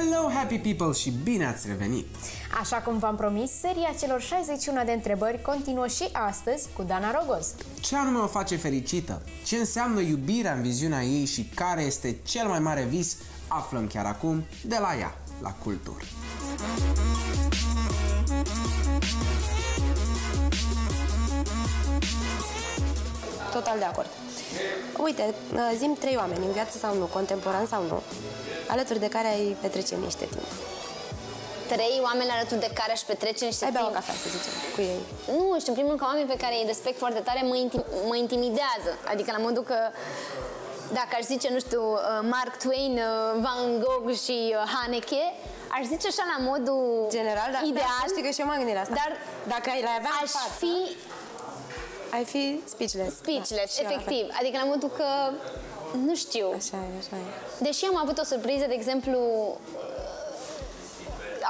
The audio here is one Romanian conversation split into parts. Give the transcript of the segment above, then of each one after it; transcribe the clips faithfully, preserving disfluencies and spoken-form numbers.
Hello, happy people și bine ați revenit! Așa cum v-am promis, seria celor șaizeci și unu de întrebări continuă și astăzi cu Dana Rogoz. Ce anume o face fericită? Ce înseamnă iubirea în viziunea ei și care este cel mai mare vis? Aflăm chiar acum de la ea, la CulTour. Total de acord. Uite, zi-mi trei oameni, în viață sau nu, contemporan sau nu, alături de care ai petrece niște timp. Trei oameni alături de care aș petrece niște timp? Ai bea o cafea, să zicem, cu ei. Nu, știu, în primul rând că oamenii pe care îi respect foarte tare mă, intim mă intimidează. Adică la modul că, dacă aș zice, nu știu, Mark Twain, Van Gogh și Haneke, aș zice așa la modul general, dar ideal, știi că și eu m-am gândit la asta. Dar dacă ai avea aș față, fi... Ai fi speechless. Speechless, da, efectiv. Adică la modul că... Nu știu. Așa e, așa e. Deși am avut o surpriză, de exemplu,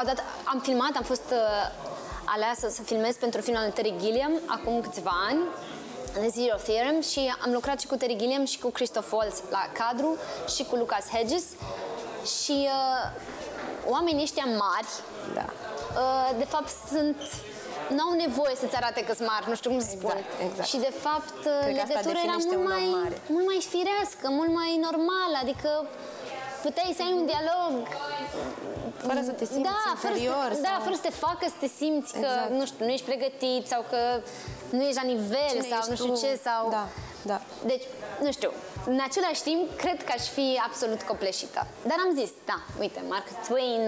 dat, am filmat, am fost uh, aleasă să filmez pentru filmul Terry Gilliam acum câțiva ani, The Zero Theorem, și am lucrat și cu Terry Gilliam și cu Christoph Waltz la cadru și cu Lucas Hedges. Și uh, oamenii ăștia mari, da. uh, de fapt, sunt... n-au nevoie să-ți arate că-s mari, nu știu cum să exact, spun. Exact. Și, de fapt, legătura era mult mai, mult mai firească, mult mai normală, adică puteai să ai un dialog... Fără să te simți da, inferior. Fără să, sau... Da, fără să te facă să te simți că, exact. nu știu, nu ești pregătit sau că nu ești la nivel. Cine sau nu știu tu? ce, sau... Da, da. Deci, nu știu, în același timp, cred că aș fi absolut copleșită. Dar am zis, da, uite, Mark Twain,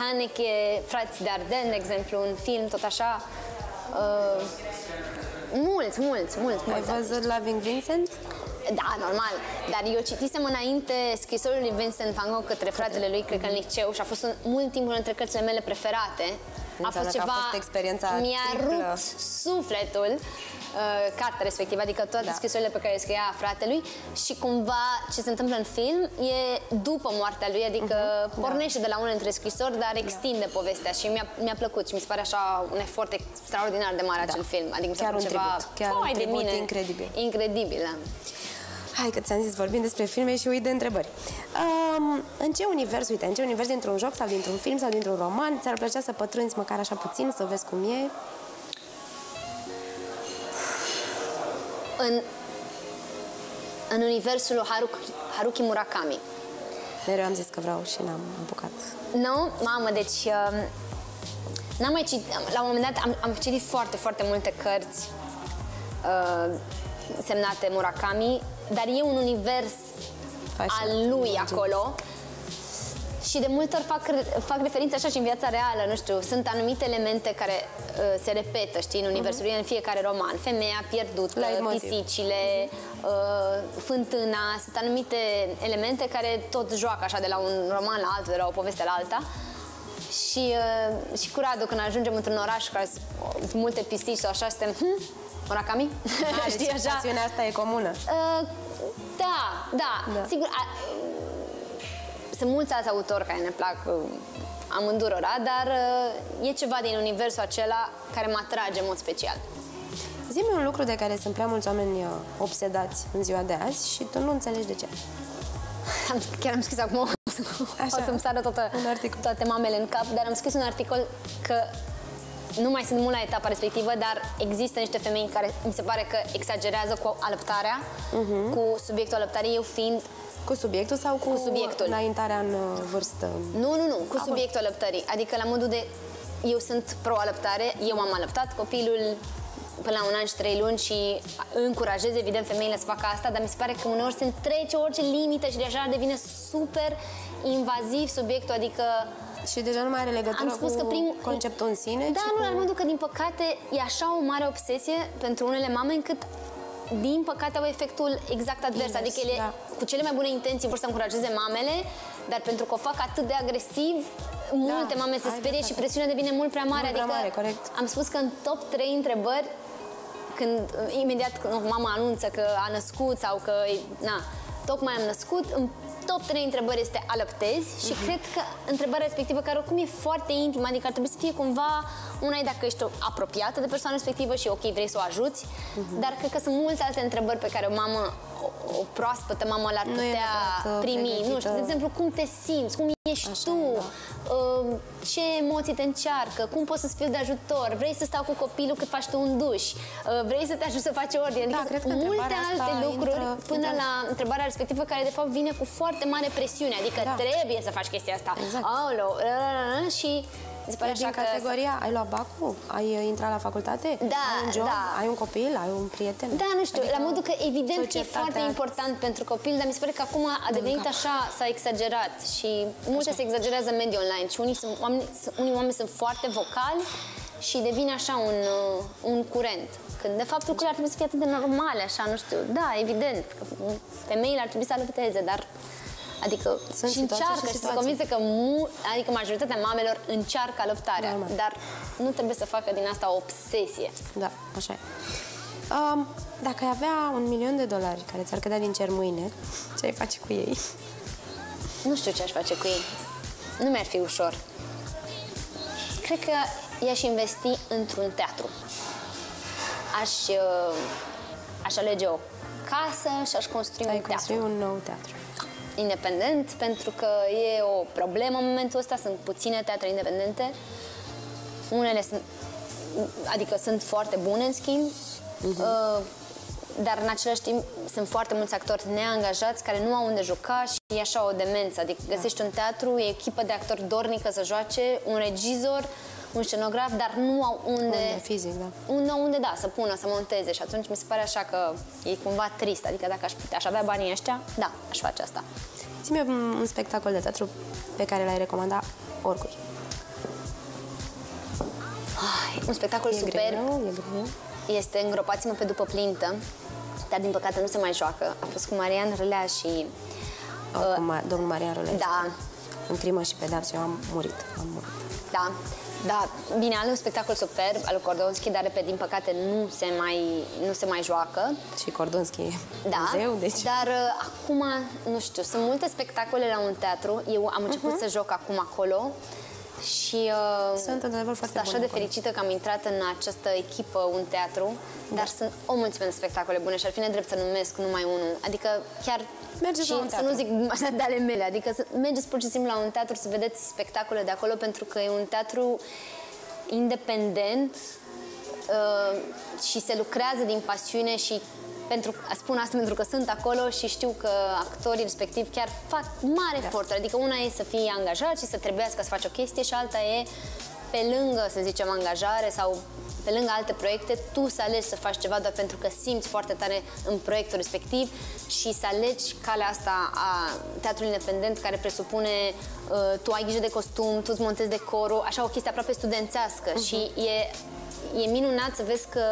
Haneke, Frații de Arden, de exemplu, un film, tot așa... Uh, mulți, mulți, mulți. Ai văzut Loving Vincent? Da, normal, dar eu citisem înainte scrisorile lui Vincent Van Gogh către fratele lui, cred că în liceu, și a fost un, mult timp una dintre cărțile mele preferate. A fost ceva, mi-a rupt sufletul, uh, cartea respectivă, adică toate da. scrisorile pe care le scria fratelui, și cumva ce se întâmplă în film e după moartea lui, adică uh-huh. pornește da. de la una dintre scrisori, dar extinde da. povestea, și mi-a mi plăcut și mi se pare așa un efort extraordinar de mare da. acel film, adică chiar un ceva tribut, chiar un tribut de mine. incredibil. Incredibil, da. Hai că ți-am zis, vorbim despre filme și uit de întrebări. Um, în ce univers, uite, în ce univers, dintr-un joc sau dintr-un film sau dintr-un roman, ți-ar plăcea să pătrunzi măcar așa puțin, să vezi cum e? În, în universul lui Haruki, Haruki Murakami. Mereu am zis că vreau și n-am apucat. Nu? No? Mamă, deci... Um, n-am mai citit... La un moment dat am, am citit foarte, foarte multe cărți uh, semnate Murakami, dar e un univers așa, al lui acolo, și de multe ori fac, fac referință așa și în viața reală, nu știu, sunt anumite elemente care uh, se repetă, știi, în universul lui, uh-huh. în fiecare roman. Femeia pierdută, pisicile, uh-huh. uh, fântâna, sunt anumite elemente care tot joacă așa de la un roman la altul, de la o poveste la alta. Și, uh, și cu Radu, când ajungem într-un oraș care sunt multe pisici sau așa, suntem... Hm? Murakami? Deci știi, așa... pasiunea asta e comună. Uh, da, da, da. Sigur, a, sunt mulți alți autori care ne plac uh, amândurora, dar uh, e ceva din universul acela care mă atrage în mod special. Zi-mi un lucru de care sunt prea mulți oameni obsedați în ziua de azi și tu nu înțelegi de ce. Chiar am scris acum, o să-mi sară toată, toate mamele în cap, dar am scris un articol că nu mai sunt mult la etapa respectivă, dar există niște femei care mi se pare că exagerează cu alăptarea, uh-huh. cu subiectul alăptării, eu fiind... Cu subiectul sau cu, cu subiectul? Înaintarea în vârstă? Nu, nu, nu, cu A, subiectul alăptării. Adică la modul de... Eu sunt pro-alăptare, eu am alăptat copilul până la un an și trei luni și încurajez, evident, femeile să facă asta, dar mi se pare că uneori se întrece orice limită și deja devine super invaziv subiectul, adică... Și deja nu mai are legătură Am spus cu că prim... conceptul în sine. Da, nu, cu... la modul că, din păcate, e așa o mare obsesie pentru unele mame, încât, din păcate, au efectul exact advers. Invers, adică ele, da. cu cele mai bune intenții, vor să încurajeze mamele, dar pentru că o fac atât de agresiv, da, multe mame se sperie și presiunea devine mult prea mare. Mult adică, prea mare, corect. Am spus că în top trei întrebări, când imediat când mama anunță că a născut sau că, na, tocmai am născut, top trei întrebări este alăptezi și uh-huh. cred că întrebarea respectivă, care oricum e foarte intimă, adică ar trebui să fie cumva una e dacă ești apropiată de persoana respectivă și ok, vrei să o ajuți, uh-huh. dar cred că sunt multe alte întrebări pe care o mamă, o, o proaspătă mamă l-ar putea primi. Nu știu, de exemplu, cum te simți, cum ești așa tu, ce emoții te încearcă, cum poți să-ți fiu de ajutor, vrei să stau cu copilul cât faci tu un duș, vrei să te ajut să faci ordine, da, adică multe alte lucruri intră, până intră. la întrebarea respectivă, care de fapt vine cu foarte mare presiune, adică da. trebuie să faci chestia asta. Exact. Aolo, și... Pare din categoria, că... ai luat bacul, ai intrat la facultate, da, ai un job, da. ai un copil, ai un prieten. Da, nu știu, adică la modul că evident că e foarte important pentru copil, dar mi se pare că acum a devenit așa, s-a exagerat și multe așa. se exagerează în mediul online și unii, sunt, oameni, unii oameni sunt foarte vocali și devine așa un, un curent. Când de fapt lucrurile ar trebui să fie atât de normale, așa, nu știu, da, evident, că femeile ar trebui să lupteze, dar... Adică sunt și încearcă și sunt convinsă că mu adică majoritatea mamelor încearcă alăptarea, normal. Dar nu trebuie să facă din asta o obsesie. Da, așa e. Um, dacă ai avea un milion de dolari care ți-ar cădea din cer mâine, ce ai face cu ei? Nu știu ce aș face cu ei. Nu mi-ar fi ușor. Cred că i-aș investi într-un teatru. Aș, uh, aș alege o casă și aș construi un teatru. Ai construi un nou teatru. Independent, pentru că e o problemă în momentul ăsta, sunt puține teatre independente, unele sunt, adică sunt foarte bune în schimb, uh-huh. dar în același timp sunt foarte mulți actori neangajați care nu au unde juca și e așa o demență, adică găsești da. un teatru, e echipă de actori dornică să joace, un regizor, un scenograf, dar nu au unde, unde, fizic, da. unde, unde da, să pună, să monteze și atunci mi se pare așa că e cumva trist, adică dacă aș, putea, aș avea banii ăștia, da, aș face asta. Zi-mi un spectacol de teatru pe care l-ai recomanda oricui. Ai, un spectacol e superb greu, e greu. este Îngropați-mă pe după plintă, dar din păcate nu se mai joacă. A fost cu Marian Râlea și... Uh, cu ma domnul Marian Râlea. Da. În Crimă și Pedeapsă, eu am murit, am murit. Da. Da, bine, are un spectacol superb al lui Cordonski, dar, repede, din păcate, nu se mai, nu se mai joacă. Și Cordonski e da, muzeu, deci... Dar uh, acum, nu știu, sunt multe spectacole la un teatru. Eu am început uh-huh. să joc acum acolo și uh, sunt, adevăr, foarte sunt așa de fericită acolo. că am intrat în această echipă, un teatru, da. dar sunt o mulțime de spectacole bune și ar fi nedrept să numesc numai unul. Adică chiar... Mergeți și la un teatru. Să nu zic așa de ale mele, adică să mergeți pur și simplu la un teatru să vedeți spectacole de acolo, pentru că e un teatru independent uh, și se lucrează din pasiune și pentru, spun asta pentru că sunt acolo și știu că actorii respectiv chiar fac mare da. eforturi, adică una e să fii angajat și să trebuiască să faci o chestie și alta e pe lângă, să zicem, angajare sau pe lângă alte proiecte, tu să alegi să faci ceva doar pentru că simți foarte tare în proiectul respectiv și să alegi calea asta a teatrului independent, care presupune uh, tu ai grijă de costum, tu îți montezi decorul, așa o chestie aproape studențească uh-huh. și e... E minunat să vezi că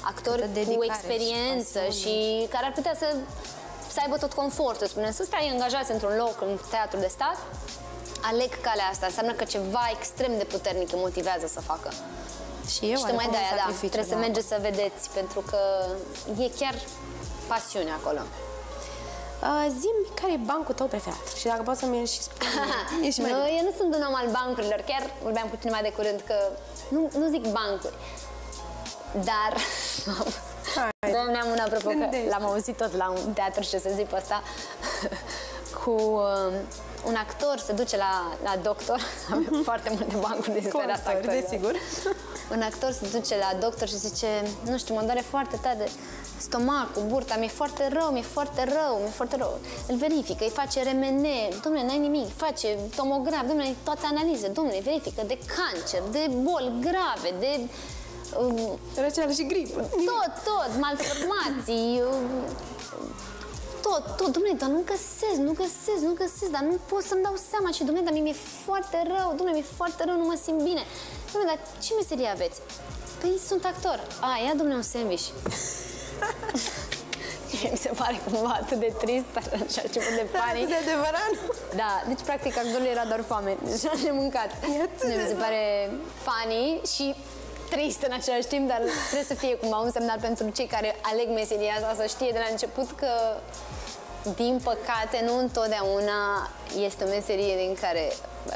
actori cu experiență și, și care ar putea să, să aibă tot confortul, spunem, să stai angajați într-un loc, în teatru de stat, aleg calea asta. Înseamnă că ceva extrem de puternic îi motivează să facă. Și eu, și tocmai de-aia, da, trebuie să mergeți să vedeți, pentru că e chiar pasiune acolo. Uh, Zi-mi care e bancul tău preferat și dacă poți să-mi și spui. No, eu nu sunt un om al bancurilor, chiar vorbeam cu tine mai de curând că nu, nu zic bancuri, dar ne-am una apropo că l-am auzit tot la un teatru și o să zic pe asta cu uh, un actor se duce la, la doctor, am foarte multe bancuri de zis asta desigur. Un actor se duce la doctor și zice, nu știu, mă doare foarte tare stomacul, burta, mi-e foarte rău, mi-e foarte rău, mi-e foarte rău. Îl verifică, îi face R M N, domnule, n-ai nimic, face tomograf, domnule, toate analize, domnule, verifică de cancer, de boli grave, de... Uh, răceală și gripă. Tot, tot, malformații, uh, tot, tot, domnule, dar nu găsesc, nu găsesc, nu găsesc, dar nu pot să-mi dau seama și, domnule, dar mie mi-e foarte rău, domnule, mi-e foarte rău, nu mă simt bine. Domnule, dar ce meserie aveți? Păi sunt actor. A, ia, domnule, un sandwich. Mi se pare cumva atât de trist, dar așa ce mult de panic. De adevărat? Da, deci practic actorul era doar foame, deci am mâncat. Mi se pare funny și trist în același timp, dar trebuie să fie cumva un semnal pentru cei care aleg meseria asta să știe de la început că, din păcate, nu întotdeauna este o meserie din care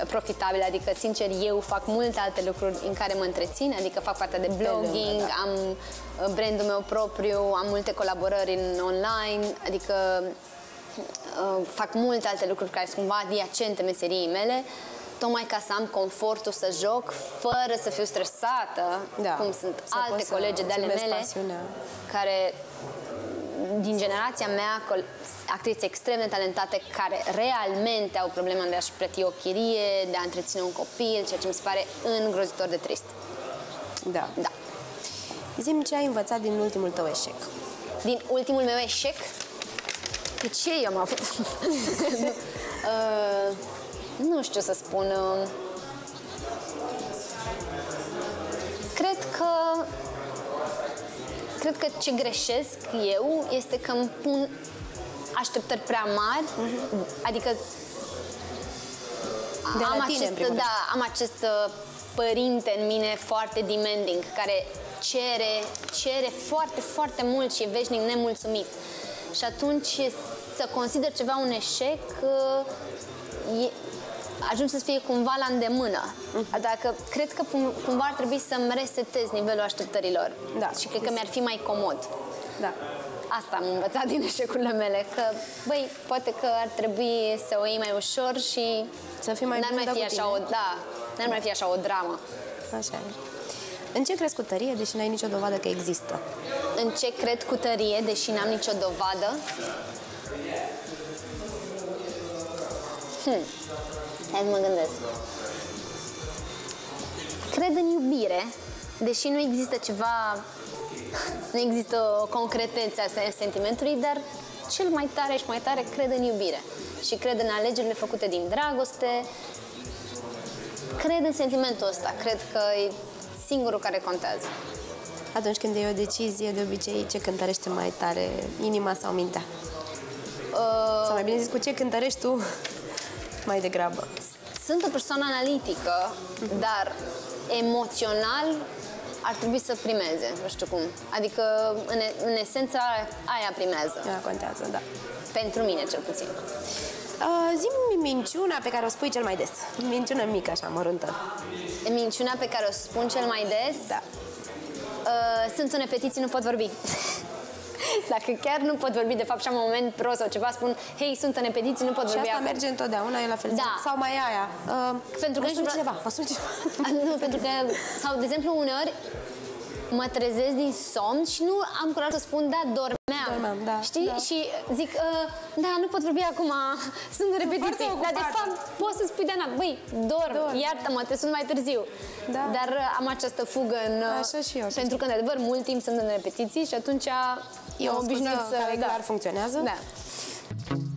profitabilă, adică, sincer, eu fac multe alte lucruri în care mă întrețin, adică fac partea de blogging, da. am brandul meu propriu, am multe colaborări în online, adică uh, fac multe alte lucruri care sunt cumva adiacente meseriei mele, tocmai ca să am confortul să joc fără să fiu stresată, da, cum sunt alte colege de ale mele, pasiunea, care din generația mea, actrițe extrem de talentate care realmente au problema de a-și plăti o chirie, de a întreține un copil, ceea ce mi se pare îngrozitor de trist. Da. Da. Zi-mi ce ai învățat din ultimul tău eșec. Din ultimul meu eșec? De ce eu am avut? uh, nu știu să spun. Cred că... Cred că ce greșesc eu este că îmi pun așteptări prea mari, uh-huh. adică de am, tine, acest, în da, am acest părinte în mine foarte demanding, care cere, cere foarte, foarte mult și e veșnic nemulțumit. Și atunci să consider ceva un eșec, e, ajung să fie cumva la îndemână. Mm-hmm. Dacă, cred că cumva ar trebui să-mi resetez nivelul așteptărilor. Da. Și cred că mi-ar fi mai comod. Da. Asta am învățat din eșecurile mele, că, băi, poate că ar trebui să o iei mai ușor și să fii mai n-ar mai fi așa o, da, n-ar mai fi așa o dramă. Așa e. În ce crezi cu tărie, deși n-ai nicio dovadă că există? În ce cred cu tărie, deși n-am nicio dovadă? Hmm. Hai să mă gândesc. Cred în iubire, deși nu există ceva... Nu există o concretență a sentimentului, dar cel mai tare și mai tare cred în iubire. Și cred în alegerile făcute din dragoste. Cred în sentimentul ăsta. Cred că e singurul care contează. Atunci când e o decizie, de obicei, ce cântărește mai tare? Inima sau mintea? Uh... Sau mai bine zis, cu ce cântărești tu mai degrabă? Sunt o persoană analitică, uh-huh. dar emoțional ar trebui să primeze, nu știu cum. Adică, în, în esență, aia primează. Aia contează, da. Pentru mine, cel puțin. Uh, Zi-mi minciuna pe care o spui cel mai des. Minciună mică, așa, măruntă. Minciuna pe care o spun cel mai des? Da. Uh, sunt une petiții, nu pot vorbi. Dacă chiar nu pot vorbi, de fapt, și am un moment prost sau ceva, spun, hei, sunt în petiții, nu pot vorbi. Și asta acum merge întotdeauna, e la fel. Da. Sau mai aia. Uh, pentru că mă sun cineva. Mă sun cineva. Nu, pentru că, sau, de exemplu, uneori mă trezesc din somn și nu am curaj să spun, da, dormeam. Dormeam, da. Știi? Da. Și zic, uh, da, nu pot vorbi acum, sunt în repetiții. Dar, de fapt, poți să spui, Dana, băi, dorm, dorm. iartă-mă, te sun mai târziu. Da. Dar uh, am această fugă în... Uh, așa și eu. Pentru că, de adevăr, mult timp sunt în repetiții și atunci... E o obișnuință care clar funcționează. Da.